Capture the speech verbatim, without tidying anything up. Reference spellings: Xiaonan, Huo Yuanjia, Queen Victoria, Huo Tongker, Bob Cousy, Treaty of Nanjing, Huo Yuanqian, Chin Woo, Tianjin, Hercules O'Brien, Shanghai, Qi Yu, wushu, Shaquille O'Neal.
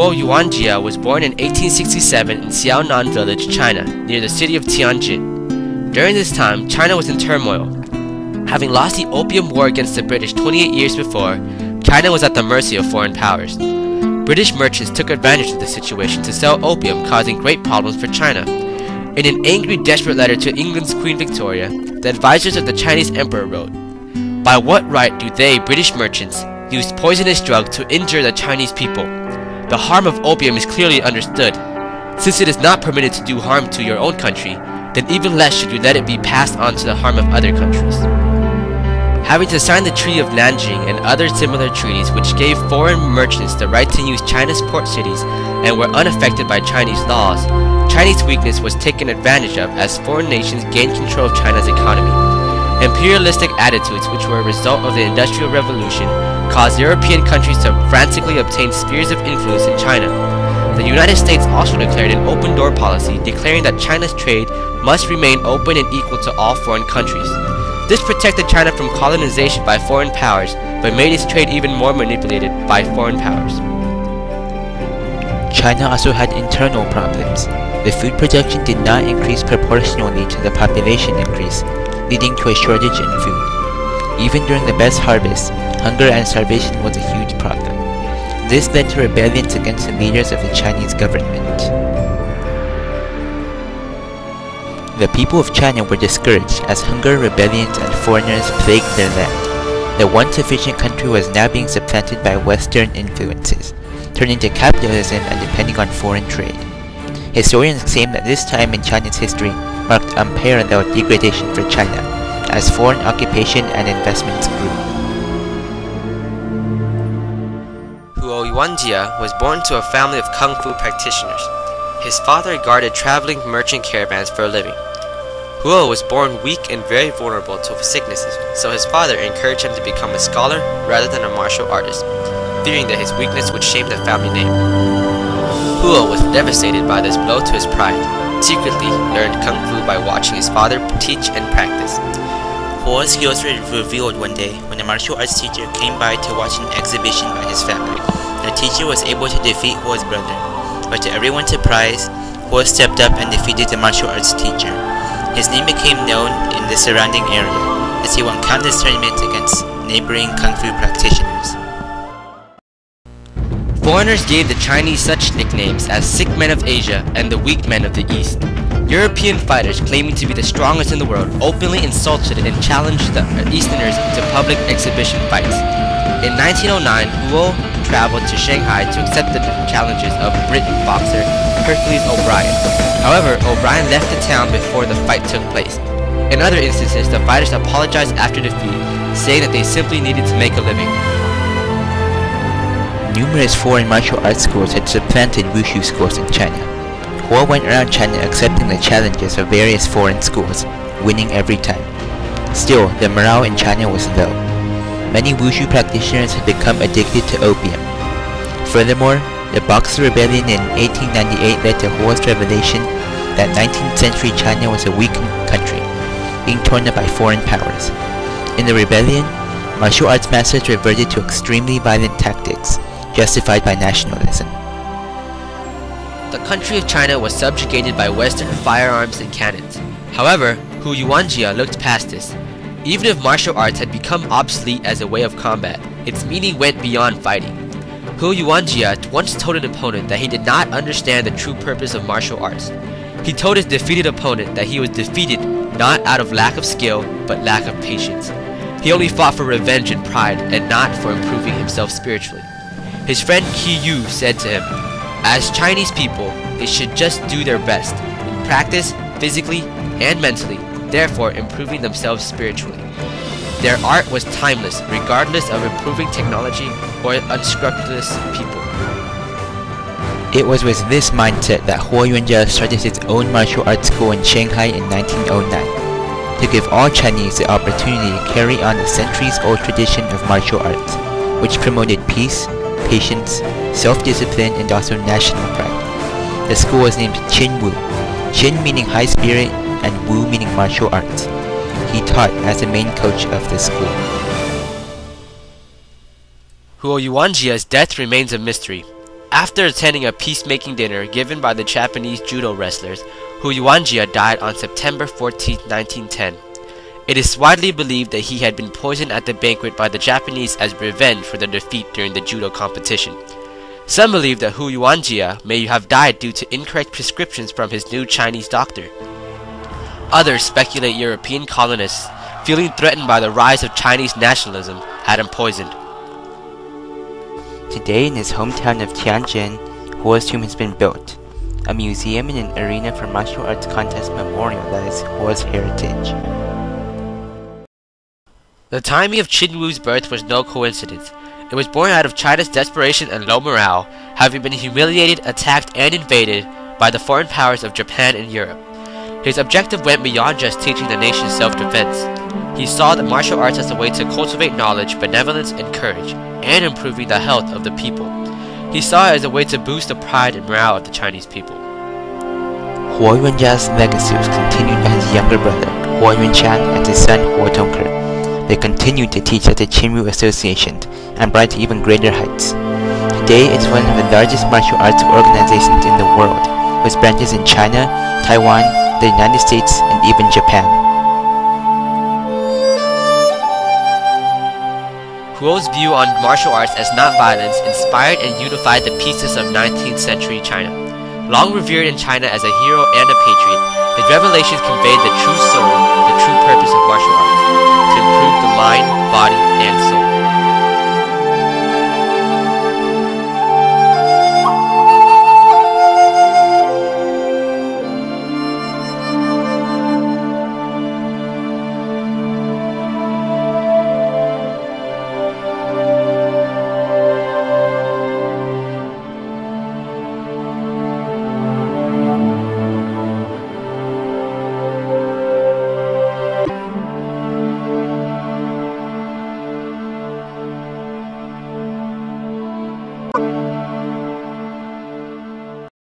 Huo Yuanjia was born in eighteen sixty-seven in Xiaonan village, China, near the city of Tianjin. During this time, China was in turmoil. Having lost the Opium War against the British twenty-eight years before, China was at the mercy of foreign powers. British merchants took advantage of the situation to sell opium, causing great problems for China. In an angry, desperate letter to England's Queen Victoria, the advisors of the Chinese Emperor wrote, "By what right do they, British merchants, use poisonous drugs to injure the Chinese people? The harm of opium is clearly understood. Since it is not permitted to do harm to your own country, then even less should you let it be passed on to the harm of other countries." Having to sign the Treaty of Nanjing and other similar treaties which gave foreign merchants the right to use China's port cities and were unaffected by Chinese laws, Chinese weakness was taken advantage of as foreign nations gained control of China's economy. Imperialistic attitudes, which were a result of the Industrial Revolution, caused European countries to frantically obtain spheres of influence in China. The United States also declared an open-door policy, declaring that China's trade must remain open and equal to all foreign countries. This protected China from colonization by foreign powers, but made its trade even more manipulated by foreign powers. China also had internal problems. The food production did not increase proportionally to the population increase, leading to a shortage in food. Even during the best harvest, hunger and starvation was a huge problem. This led to rebellions against the leaders of the Chinese government. The people of China were discouraged as hunger, rebellions, and foreigners plagued their land. The once efficient country was now being supplanted by Western influences, turning to capitalism and depending on foreign trade. Historians claim that this time in China's history marked unparalleled degradation for China, as foreign occupation and investments grew. Huo Yuanjia was born to a family of kung fu practitioners. His father guarded traveling merchant caravans for a living. Huo was born weak and very vulnerable to sicknesses, so his father encouraged him to become a scholar rather than a martial artist, fearing that his weakness would shame the family name. Huo was devastated by this blow to his pride, secretly learned kung fu by watching his father teach and practice. Huo's skills were revealed one day when a martial arts teacher came by to watch an exhibition by his family. The teacher was able to defeat Huo's brother, but to everyone's surprise, Huo stepped up and defeated the martial arts teacher. His name became known in the surrounding area, as he won countless tournaments against neighboring kung fu practitioners. Foreigners gave the Chinese such nicknames as sick men of Asia and the weak men of the East. European fighters claiming to be the strongest in the world openly insulted and challenged the Easterners into public exhibition fights. In nineteen oh nine, Huo traveled to Shanghai to accept the challenges of British boxer Hercules O'Brien. However, O'Brien left the town before the fight took place. In other instances, the fighters apologized after defeat, saying that they simply needed to make a living. Numerous foreign martial arts schools had supplanted wushu schools in China. Huo went around China accepting the challenges of various foreign schools, winning every time. Still, the morale in China was low. Many wushu practitioners had become addicted to opium. Furthermore, the Boxer Rebellion in eighteen ninety-eight led to Huo's revelation that nineteenth century China was a weakened country, being torn up by foreign powers. In the rebellion, martial arts masters reverted to extremely violent tactics, justified by nationalism. The country of China was subjugated by Western firearms and cannons. However, Huo Yuanjia looked past this. Even if martial arts had become obsolete as a way of combat, its meaning went beyond fighting. Huo Yuanjia once told an opponent that he did not understand the true purpose of martial arts. He told his defeated opponent that he was defeated not out of lack of skill, but lack of patience. He only fought for revenge and pride, and not for improving himself spiritually. His friend Qi Yu said to him, "As Chinese people, they should just do their best, in practice, physically, and mentally, therefore improving themselves spiritually. Their art was timeless, regardless of improving technology or unscrupulous people." It was with this mindset that Huo Yuanjia started his own martial arts school in Shanghai in nineteen oh nine, to give all Chinese the opportunity to carry on the centuries-old tradition of martial arts, which promoted peace, patience, self-discipline, and also national pride. The school was named Chin Woo, Chin meaning high spirit, and Wu meaning martial arts. He taught as the main coach of the school. Huo Yuanjia's death remains a mystery. After attending a peacemaking dinner given by the Japanese judo wrestlers, Huo Yuanjia died on September fourteenth, nineteen ten. It is widely believed that he had been poisoned at the banquet by the Japanese as revenge for their defeat during the judo competition. Some believe that Huo Yuanjia may have died due to incorrect prescriptions from his new Chinese doctor. Others speculate European colonists, feeling threatened by the rise of Chinese nationalism, had him poisoned. Today in his hometown of Tianjin, Huo's tomb has been built, a museum and an arena for martial arts contest memorial that is Huo's heritage. The timing of Chin Woo's birth was no coincidence. It was born out of China's desperation and low morale, having been humiliated, attacked, and invaded by the foreign powers of Japan and Europe. His objective went beyond just teaching the nation self-defense. He saw the martial arts as a way to cultivate knowledge, benevolence, and courage, and improving the health of the people. He saw it as a way to boost the pride and morale of the Chinese people. Huo Yuanjia's legacy was continued by his younger brother, Huo Yuanqian, and his son, Huo Tongker. They continued to teach at the Chin Woo Association and brought to even greater heights. Today, it's one of the largest martial arts organizations in the world, with branches in China, Taiwan, the United States, and even Japan. Huo's view on martial arts as non-violence inspired and unified the pieces of nineteenth century China. Long revered in China as a hero and a patriot, his revelations conveyed the true soul, the true purpose of martial arts: to improve the mind, body, and soul.